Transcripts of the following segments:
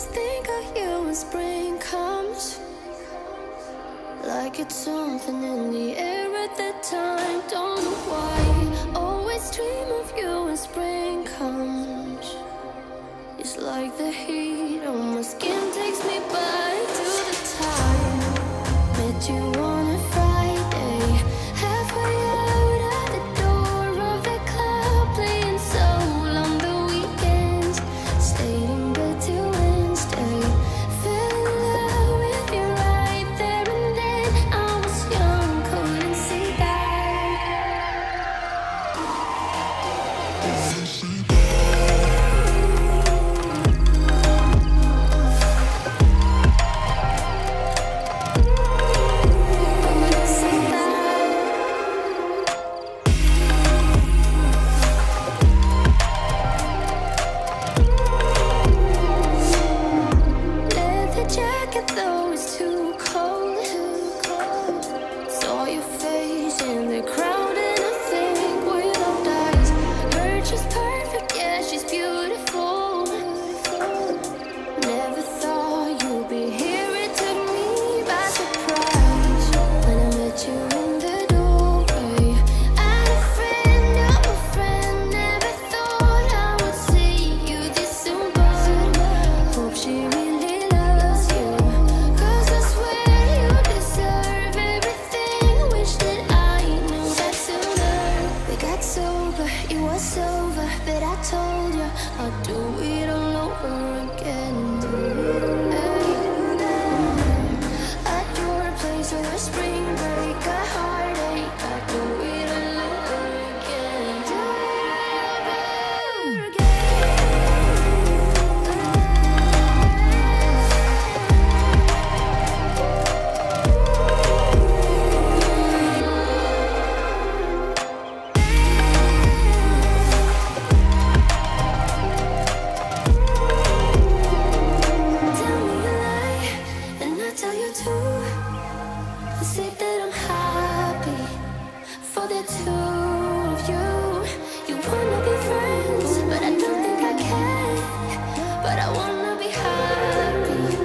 always think of you when spring comes, like it's something in the air at that time. Don't know why, always dream of you when spring comes. It's like the heat on my skin takes me back to the time met you on a Friday, halfway out at the door of the club, playing soul on the weekends, stayed in bed till Wednesday, fell in love with you right there and then. I was young, couldn't see that. Couldn't see that. I'll do it all over again. At your place on a spring break, a heartache. I'll do it all over again. Do it all over again. Say that I'm happy for the two of you. You wanna be friends, but I don't think I can. But I wanna be happy,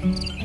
happy